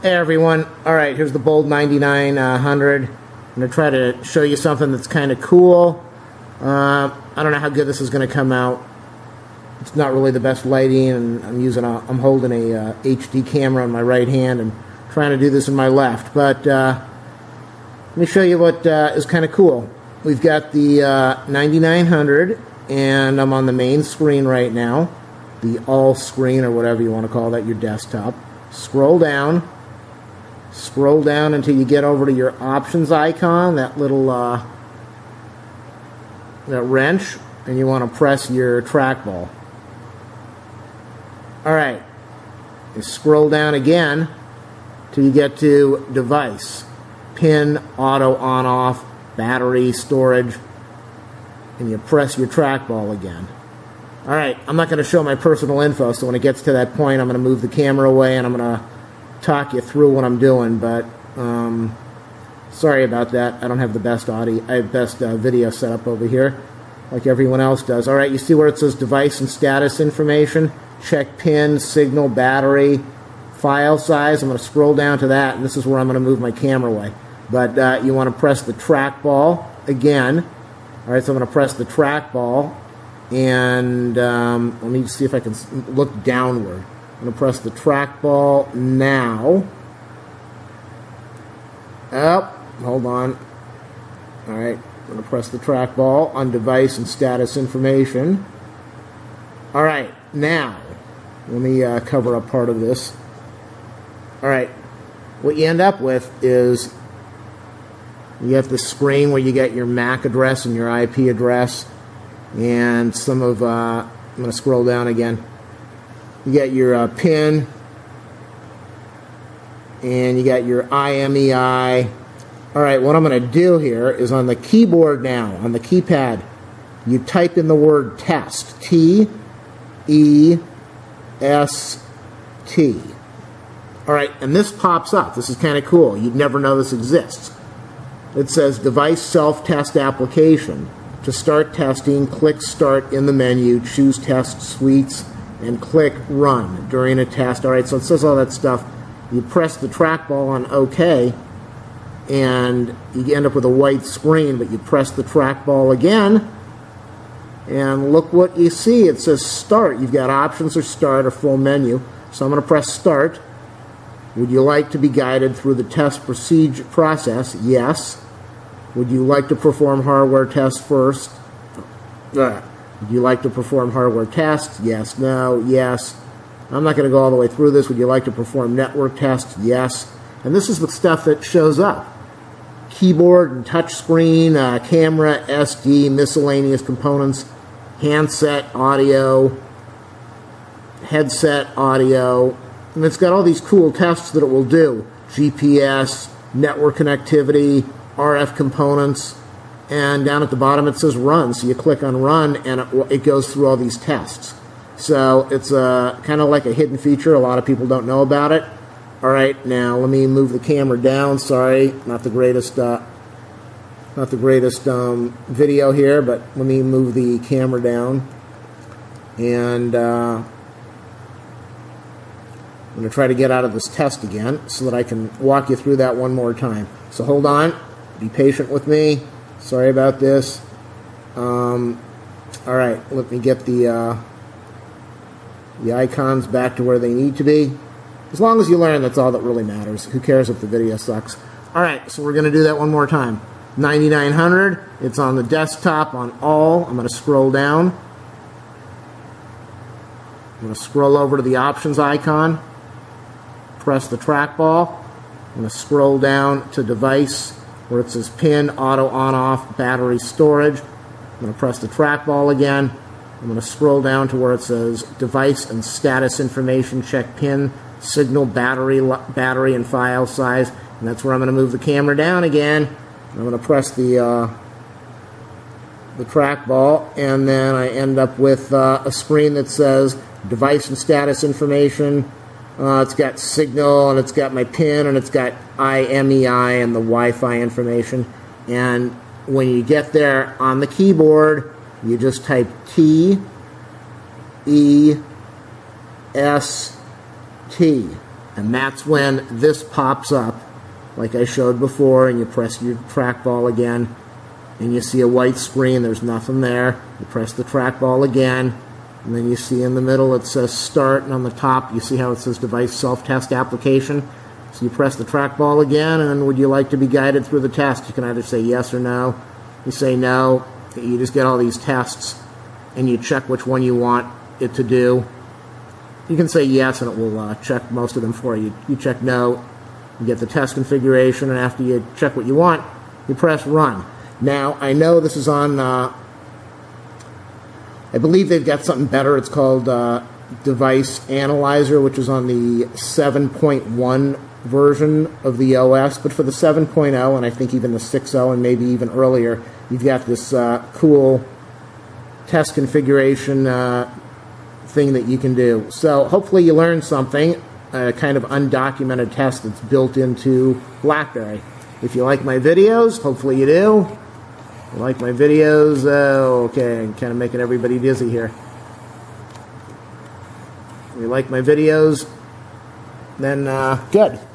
Hey everyone, alright, here's the Bold 9900. I'm going to try to show you something that's kind of cool. I don't know how good this is going to come out. It's not really the best lighting, and I'm holding a HD camera on my right hand and trying to do this in my left, but let me show you what is kind of cool. We've got the 9900, and I'm on the main screen right now, the all screen or whatever you want to call that, your desktop. Scroll down until you get over to your options icon, that little that wrench, and you want to press your trackball. Alright, scroll down again till you get to device, PIN, auto on off, battery, storage, and you press your trackball again. Alright, I'm not going to show my personal info, so when it gets to that point, I'm going to move the camera away and I'm going to talk you through what I'm doing, but sorry about that. I don't have the best audio, I have best video set up over here, like everyone else does. Alright, you see where it says device and status information? Check PIN, signal, battery, file size. I'm going to scroll down to that, and this is where I'm going to move my camera away. But you want to press the trackball again. Alright, so I'm going to press the trackball, and let me see if I can look downward. I'm going to press the trackball now. Oh, hold on. Alright, I'm going to press the trackball on device and status information. Alright, now, let me cover up part of this. Alright, what you end up with is you have the screen where you get your MAC address and your IP address, and some of, I'm going to scroll down again. You get your PIN, and you got your IMEI. Alright, what I'm going to do here is on the keyboard now, on the keypad, you type in the word test, T-E-S-T. Alright, and this pops up. This is kind of cool. You'd never know this exists. It says device self-test application. To start testing, click Start in the menu, choose Test Suites, and click Run during a test. Alright, so it says all that stuff. You press the trackball on OK, and you end up with a white screen, but you press the trackball again, and look what you see. It says Start. You've got options or Start or full menu. So I'm going to press Start. Would you like to be guided through the test procedure process? Yes. Would you like to perform hardware tests first? Would you like to perform hardware tests? Yes, no, yes. I'm not going to go all the way through this. Would you like to perform network tests? Yes. And this is the stuff that shows up. Keyboard and touchscreen, camera, SD, miscellaneous components, handset, audio, headset, audio. And it's got all these cool tests that it will do. GPS, network connectivity, RF components, and down at the bottom it says Run, so you click on Run, and it goes through all these tests. So it's kind of like a hidden feature. A lot of people don't know about it. Alright, now let me move the camera down. Sorry, not the greatest video here, but let me move the camera down, and I'm going to try to get out of this test again so that I can walk you through that one more time. So hold on. Be patient with me. Sorry about this. Alright, let me get the icons back to where they need to be. As long as you learn, that's all that really matters. Who cares if the video sucks? Alright, so we're going to do that one more time. 9900, it's on the desktop, on all. I'm going to scroll down. I'm going to scroll over to the options icon. Press the trackball. I'm going to scroll down to device, where it says PIN, auto on off, battery, storage. I'm going to press the trackball again. I'm going to scroll down to where it says device and status information, check PIN, signal, battery and file size, and that's where I'm going to move the camera down again. I'm going to press the trackball, and then I end up with a screen that says device and status information. It's got signal, and it's got my PIN, and it's got IMEI and the Wi-Fi information. And when you get there on the keyboard, you just type T-E-S-T. And that's when this pops up, like I showed before, and you press your trackball again, and you see a white screen, there's nothing there. You press the trackball again, and then you see in the middle it says Start, and on the top you see how it says Device Self-Test Application. So you press the trackball again, and would you like to be guided through the test? You can either say yes or no. You say no, you just get all these tests, and you check which one you want it to do. You can say yes, and it will check most of them for you. You check no, you get the test configuration, and after you check what you want, you press Run. Now, I know this is on, I believe they've got something better. It's called Device Analyzer, which is on the 7.1 version of the OS. But for the 7.0, and I think even the 6.0, and maybe even earlier, you've got this cool test configuration thing that you can do. So hopefully you learned something, a kind of undocumented test that's built into BlackBerry. If you like my videos, hopefully you do. Like my videos, okay, I'm kind of making everybody dizzy here. If you like my videos, then good.